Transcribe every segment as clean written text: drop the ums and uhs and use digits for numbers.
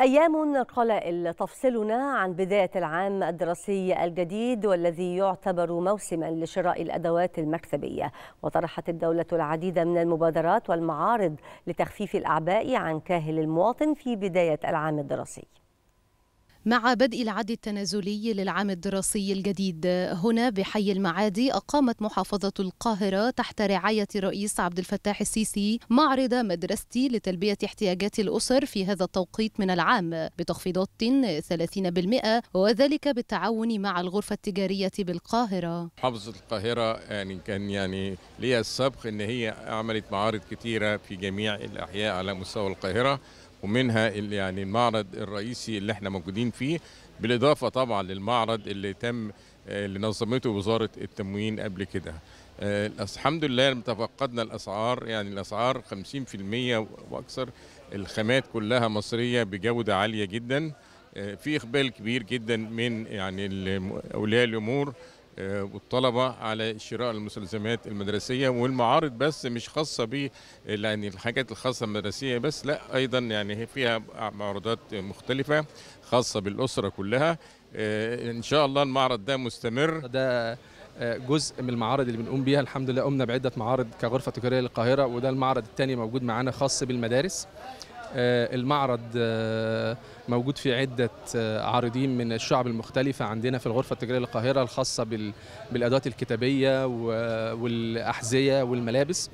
أيام قلائل تفصلنا عن بداية العام الدراسي الجديد والذي يعتبر موسما لشراء الأدوات المكتبية، وطرحت الدولة العديد من المبادرات والمعارض لتخفيف الأعباء عن كاهل المواطن في بداية العام الدراسي. مع بدء العد التنازلي للعام الدراسي الجديد هنا بحي المعادي، أقامت محافظة القاهرة تحت رعاية الرئيس عبد الفتاح السيسي معرض مدرستي لتلبية احتياجات الأسر في هذا التوقيت من العام بتخفيضات 30%، وذلك بالتعاون مع الغرفة التجارية بالقاهرة. محافظة القاهرة كان ليها السبق أن هي عملت معارض كثيرة في جميع الأحياء على مستوى القاهرة، ومنها المعرض الرئيسي اللي احنا موجودين فيه، بالاضافه طبعا للمعرض اللي نظمته وزاره التموين قبل كده. الحمد لله تفقدنا الاسعار، الاسعار 50% واكثر. الخامات كلها مصريه بجوده عاليه جدا، في اقبال كبير جدا من اولياء الامور والطلبة على شراء المستلزمات المدرسية. والمعارض بس مش خاصة ب الحاجات الخاصة المدرسية بس، لا أيضا فيها معروضات مختلفة خاصة بالأسرة كلها. إن شاء الله المعرض ده مستمر. ده جزء من المعارض اللي بنقوم بيها. الحمد لله قمنا بعدة معارض كغرفة تجارية للقاهرة، وده المعرض الثاني موجود معانا خاص بالمدارس. المعرض موجود في عدة عارضين من الشعب المختلفة عندنا في الغرفة التجارية للقاهرة الخاصة بالأدوات الكتابية والأحذية والملابس.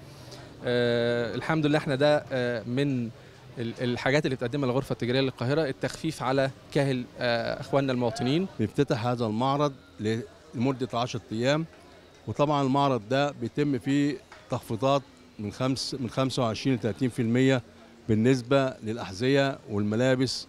الحمد لله احنا ده من الحاجات اللي بتقدمها الغرفة التجارية للقاهرة، التخفيف على كاهل اخواننا المواطنين. بيفتتح هذا المعرض لمدة 10 أيام، وطبعا المعرض ده بيتم فيه تخفيضات من 25 ل 30% بالنسبة للأحذية والملابس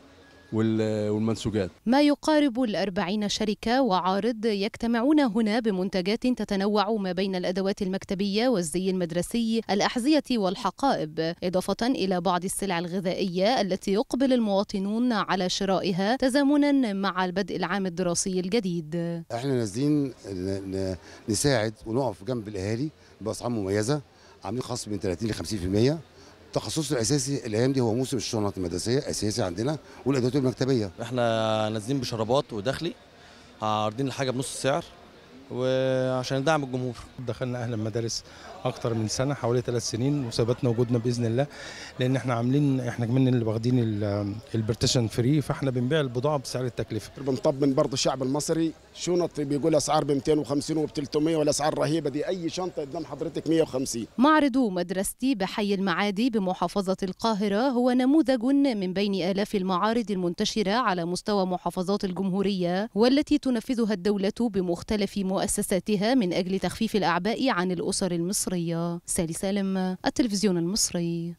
والمنسوجات. ما يقارب 40 شركة وعارض يجتمعون هنا بمنتجات تتنوع ما بين الأدوات المكتبية والزي المدرسي، الأحذية والحقائب، إضافة إلى بعض السلع الغذائية التي يقبل المواطنون على شرائها تزامنا مع بدء العام الدراسي الجديد. احنا نازلين نساعد ونقف جنب الأهالي بأسعار مميزة، عاملين خصم من 30 ل 50%. التخصص الاساسي الايام دي هو موسم الشنط المدرسيه اساسي عندنا والادوات المكتبيه. احنا نازلين بشرابات وداخلي، عارضين الحاجه بنص السعر وعشان ندعم الجمهور. دخلنا اهل المدارس اكتر من سنه، حوالي 3 سنين، وثبتنا وجودنا باذن الله، لان احنا عاملين احنا كمان اللي واخدين البارتيشن فري، فاحنا بنبيع البضاعه بسعر التكلفه. بنطمن برضه الشعب المصري، شنط بيقول الاسعار ب 250 وب 300 والاسعار رهيبه دي، اي شنطه قدام حضرتك 150. معرض مدرستي بحي المعادي بمحافظه القاهره هو نموذج من بين الاف المعارض المنتشره على مستوى محافظات الجمهوريه، والتي تنفذها الدوله بمختلف مؤسساتها من أجل تخفيف الأعباء عن الأسر المصرية. سالي سالم، التلفزيون المصري.